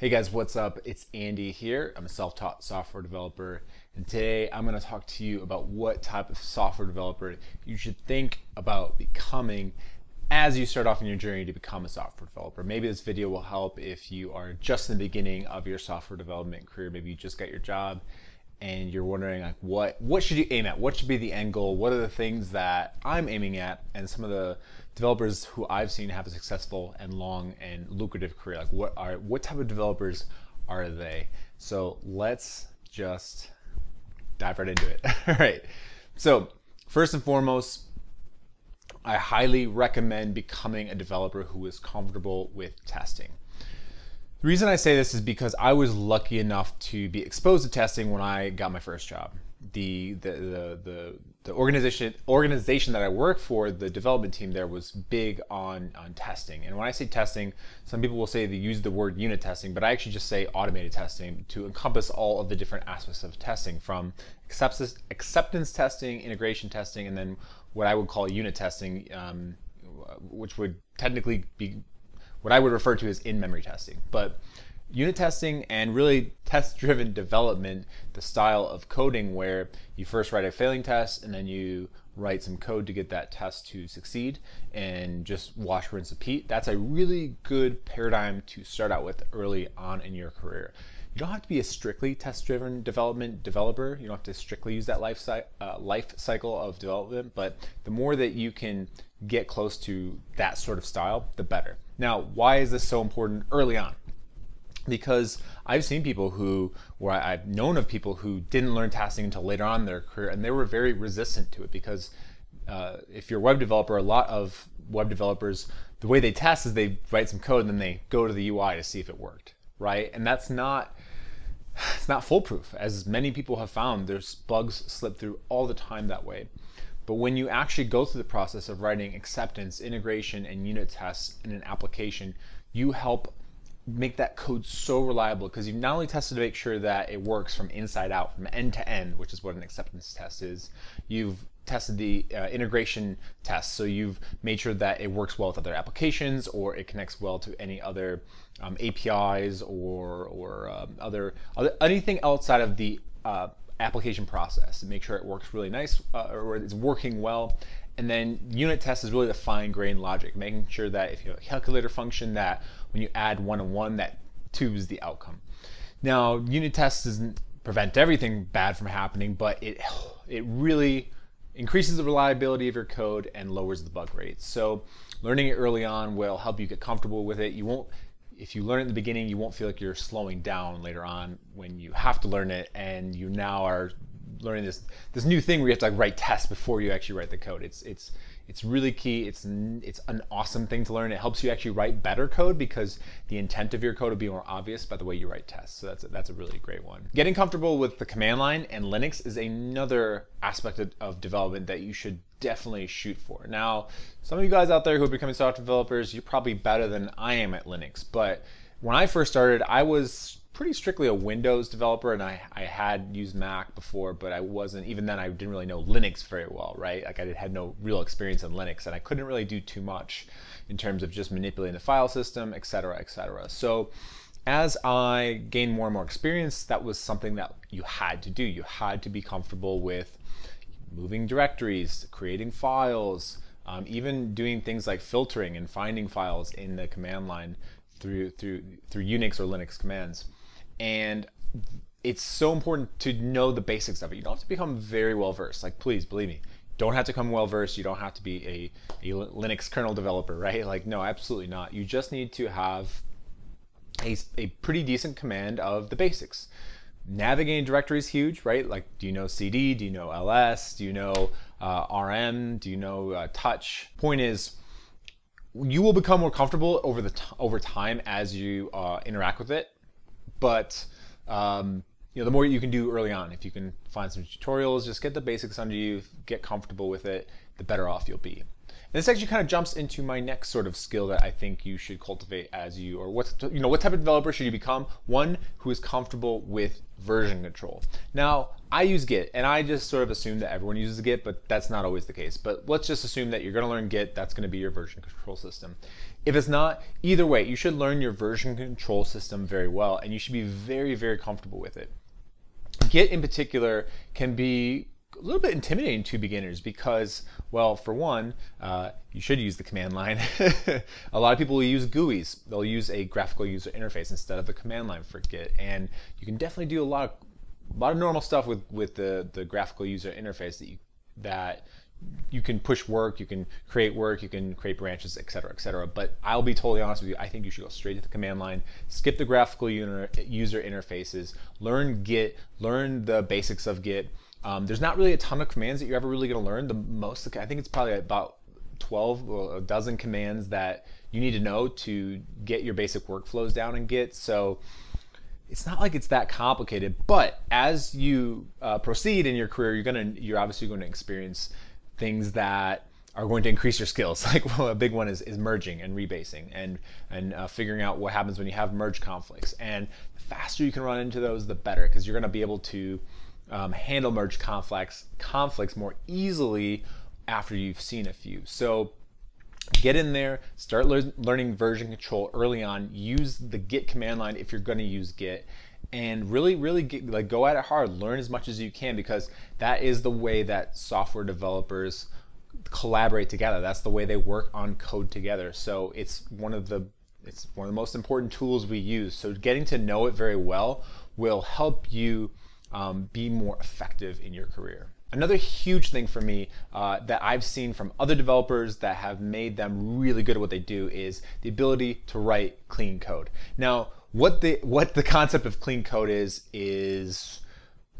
Hey guys, what's up? It's Andy here. I'm a self-taught software developer, and today I'm going to talk to you about what type of software developer you should think about becoming as you start off on your journey to become a software developer. Maybe this video will help if you are just in the beginning of your software development career. Maybe you just got your job and you're wondering, like, what should you aim at? What should be the end goal? What are the things that I'm aiming at? And some of the developers who I've seen have a successful and long and lucrative career, like what type of developers are they? So let's just dive right into it. All right. So first and foremost, I highly recommend becoming a developer who is comfortable with testing. The reason I say this is because I was lucky enough to be exposed to testing when I got my first job. The organization that I work for, the development team there, was big on testing. And when I say testing, some people will say they use the word unit testing, but I actually just say automated testing to encompass all of the different aspects of testing, from acceptance testing, integration testing, and then what I would call unit testing, which would technically be what I would refer to as in-memory testing. But unit testing and really test-driven development, the style of coding where you first write a failing test and then you write some code to get that test to succeed and just wash, rinse, repeat, that's a really good paradigm to start out with early on in your career. You don't have to be a strictly test-driven development developer. You don't have to strictly use that life cycle of development, but the more that you can get close to that sort of style, the better. Now, why is this so important early on? Because I've seen people I've known of people who didn't learn testing until later on in their career, and they were very resistant to it because if you're a web developer, a lot of web developers, the way they test is they write some code and then they go to the UI to see if it worked, right? And that's not, it's not foolproof. As many people have found, there's bugs slip through all the time that way. But when you actually go through the process of writing acceptance, integration, and unit tests in an application, you help make that code so reliable because you've not only tested to make sure that it works from inside out, from end to end, which is what an acceptance test is, you've tested the integration test, so you've made sure that it works well with other applications or it connects well to any other APIs or other anything outside of the application process, and make sure it works really nice or it's working well. And then unit test is really the fine-grained logic, making sure that if you have a calculator function, that when you add 1 and 1, that 2 is the outcome. Now, unit test doesn't prevent everything bad from happening, but it really increases the reliability of your code and lowers the bug rates. So learning it early on will help you get comfortable with it. You won't, if you learn it in the beginning, you won't feel like you're slowing down later on when you have to learn it and you now are learning this new thing where you have to, like, write tests before you actually write the code. It's really key. It's an awesome thing to learn. It helps you actually write better code because the intent of your code will be more obvious by the way you write tests. So that's a really great one. Getting comfortable with the command line and Linux is another aspect of development that you should definitely shoot for. Now, some of you guys out there who are becoming software developers, you're probably better than I am at Linux. But when I first started, I was pretty strictly a Windows developer, and I had used Mac before, but I wasn't, even then I didn't really know Linux very well, right? Like, I had no real experience in Linux and I couldn't really do too much in terms of just manipulating the file system, et cetera, et cetera. So as I gained more and more experience, that was something that you had to do. You had to be comfortable with moving directories, creating files, even doing things like filtering and finding files in the command line through Unix or Linux commands. And it's so important to know the basics of it. You don't have to become very well-versed. Like, please, believe me, you don't have to become well-versed. You don't have to be a Linux kernel developer, right? Like, no, absolutely not. You just need to have a pretty decent command of the basics. Navigating directory is huge, right? Like, do you know CD? Do you know LS? Do you know RM? Do you know touch? Point is, you will become more comfortable over time as you interact with it. But you know, the more you can do early on, if you can find some tutorials, just get the basics under you, get comfortable with it, the better off you'll be. And this actually kind of jumps into my next sort of skill that I think you should cultivate as you, or what type of developer should you become? One who is comfortable with version control. Now, I use Git, and I just sort of assume that everyone uses Git, but that's not always the case. But let's just assume that you're going to learn Git. That's going to be your version control system. If it's not, either way, you should learn your version control system very well, and you should be very, very comfortable with it. Git in particular can be a little bit intimidating to beginners because, well, for one, you should use the command line. A lot of people will use GUIs. They'll use a graphical user interface instead of the command line for Git, and you can definitely do a lot of normal stuff with the graphical user interface that you can push work, you can create branches, etc., etc. But I'll be totally honest with you, I think you should go straight to the command line, skip the graphical user interfaces, learn Git, learn the basics of Git. There's not really a ton of commands that you're ever really going to learn. The most, I think it's probably about 12 or a dozen commands that you need to know to get your basic workflows down in Git. So it's not like it's that complicated, but as you proceed in your career, you're obviously going to experience things that are going to increase your skills. Like, well, a big one is merging and rebasing and figuring out what happens when you have merge conflicts. And the faster you can run into those, the better, because you're going to be able to handle merge conflicts more easily after you've seen a few. So get in there, start learning version control early on, use the Git command line if you're going to use Git, and really, really go at it hard, learn as much as you can, because that is the way that software developers collaborate together. That's the way they work on code together. So it's one of the most important tools we use. So getting to know it very well will help you be more effective in your career. Another huge thing for me that I've seen from other developers that have made them really good at what they do is the ability to write clean code. Now, what the concept of clean code is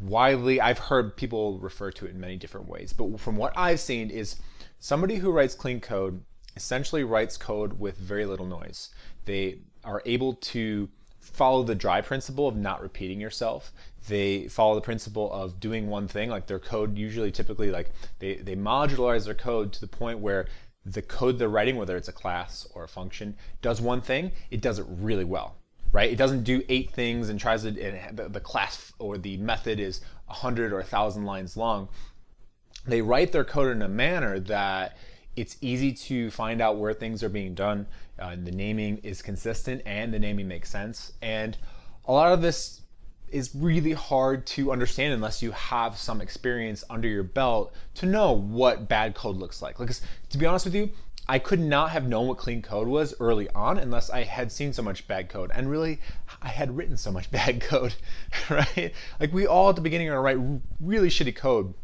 widely, I've heard people refer to it in many different ways, but from what I've seen is somebody who writes clean code essentially writes code with very little noise. They are able to follow the dry principle of not repeating yourself. They follow the principle of doing one thing, like their code usually typically, like they modularize their code to the point where the code they're writing, whether it's a class or a function, does one thing, it does it really well, right? It doesn't do 8 things and tries to, and the class or the method is 100 or 1,000 lines long. They write their code in a manner that it's easy to find out where things are being done. The naming is consistent and the naming makes sense. And a lot of this is really hard to understand unless you have some experience under your belt to know what bad code looks like. Because, to be honest with you, I could not have known what clean code was early on unless I had seen so much bad code. And really, I had written so much bad code, right? Like, we all at the beginning are going to write really shitty code.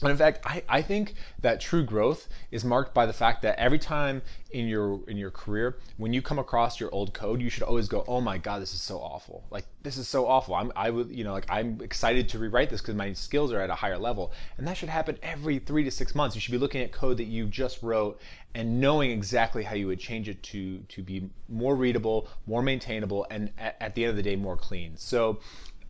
And in fact, I think that true growth is marked by the fact that every time in your career, when you come across your old code, you should always go, "Oh my God, this is so awful! Like, this is so awful. I'm excited to rewrite this because my skills are at a higher level." And that should happen every 3 to 6 months. You should be looking at code that you just wrote and knowing exactly how you would change it to be more readable, more maintainable, and at the end of the day, more clean. So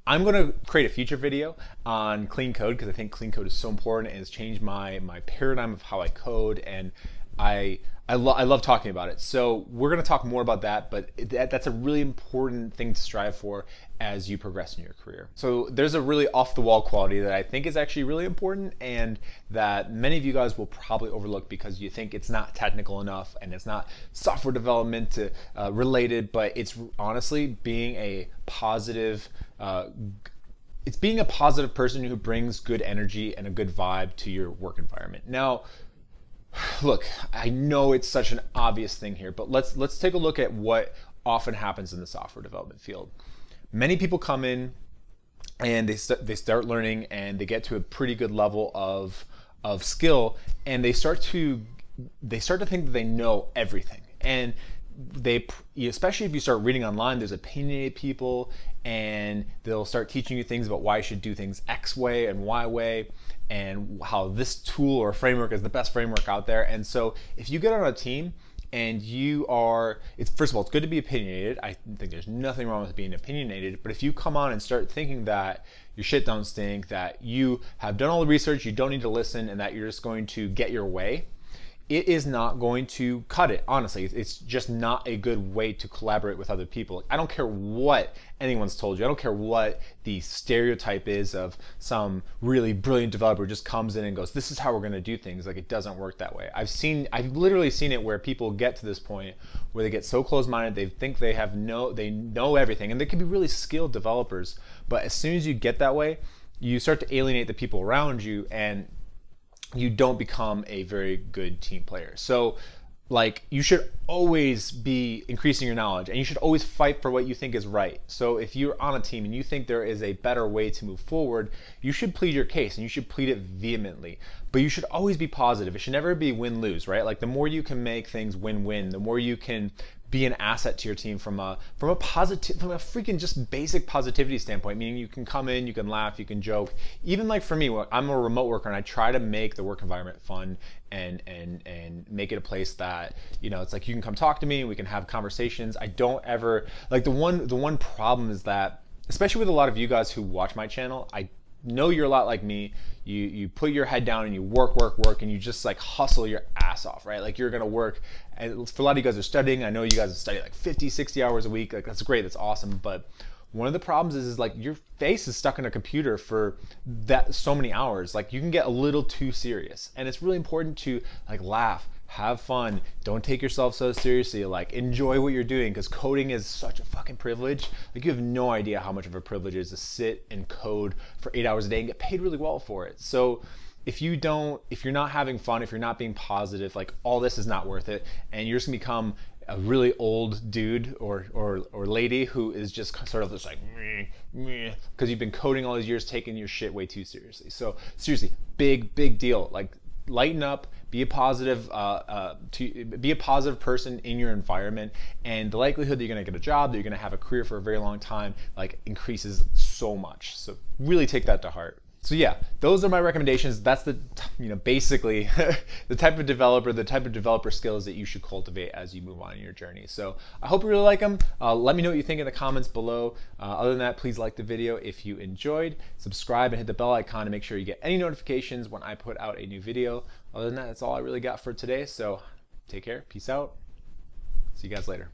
I'm going to create a future video on clean code because I think clean code is so important and it's changed my paradigm of how I code, and I love talking about it. So we're going to talk more about that, but that's a really important thing to strive for as you progress in your career. So there's a really off-the-wall quality that I think is actually really important and that many of you guys will probably overlook because you think it's not technical enough and it's not software development related, but it's honestly being a positive it's being a positive person who brings good energy and a good vibe to your work environment. Now, look, I know it's such an obvious thing here, but let's take a look at what often happens in the software development field. Many people come in and they start learning and they get to a pretty good level of skill, and they start to think that they know everything. And they, especially if you start reading online, there's opinionated people and they'll start teaching you things about why you should do things X way and Y way and how this tool or framework is the best framework out there. And so if you get on a team and first of all, it's good to be opinionated. I think there's nothing wrong with being opinionated, but if you come on and start thinking that your shit don't stink, that you have done all the research, you don't need to listen, and that you're just going to get your way, it is not going to cut it. Honestly, it's just not a good way to collaborate with other people. I don't care what anyone's told you. I don't care what the stereotype is of some really brilliant developer who just comes in and goes, this is how we're going to do things. Like, it doesn't work that way. I've literally seen it where people get to this point where they get so closed-minded, they think they know everything, and they can be really skilled developers. But as soon as you get that way, you start to alienate the people around you, and you don't become a very good team player. So, like, you should always be increasing your knowledge, and you should always fight for what you think is right. So if you're on a team and you think there is a better way to move forward, you should plead your case, and you should plead it vehemently. But you should always be positive. It should never be win-lose, right? Like, the more you can make things win-win, the more you can be an asset to your team from a freaking just basic positivity standpoint, meaning you can come in, you can laugh, you can joke. Even like for me, I'm a remote worker, and I try to make the work environment fun and make it a place that, you know, it's like you can come talk to me, we can have conversations. I don't ever, like, the one problem is that, especially with a lot of you guys who watch my channel, I know you're a lot like me. You put your head down and you work, and you just like hustle your ass off, right? Like, you're gonna work, and for a lot of you guys are studying. I know you guys study like 50, 60 hours a week. Like, that's great, that's awesome. But one of the problems is like your face is stuck in a computer for that so many hours. Like, you can get a little too serious, and it's really important to like laugh, have fun, don't take yourself so seriously. Like, enjoy what you're doing, because coding is such a fucking privilege. Like, you have no idea how much of a privilege it is to sit and code for 8 hours a day and get paid really well for it. So if you're not having fun, if you're not being positive, like, all this is not worth it, and you're just gonna become a really old dude or lady who is just sort of just like meh, meh, because you've been coding all these years, taking your shit way too seriously. So seriously, big deal. Like, lighten up, be a positive person in your environment, and the likelihood that you're gonna get a job, that you're gonna have a career for a very long time, like, increases so much. So really take that to heart. So yeah, those are my recommendations. That's the, you know, basically the type of developer skills that you should cultivate as you move on in your journey. So I hope you really like them. Let me know what you think in the comments below. Other than that, please like the video if you enjoyed. Subscribe and hit the bell icon to make sure you get any notifications when I put out a new video. Other than that, that's all I really got for today. So take care, peace out. See you guys later.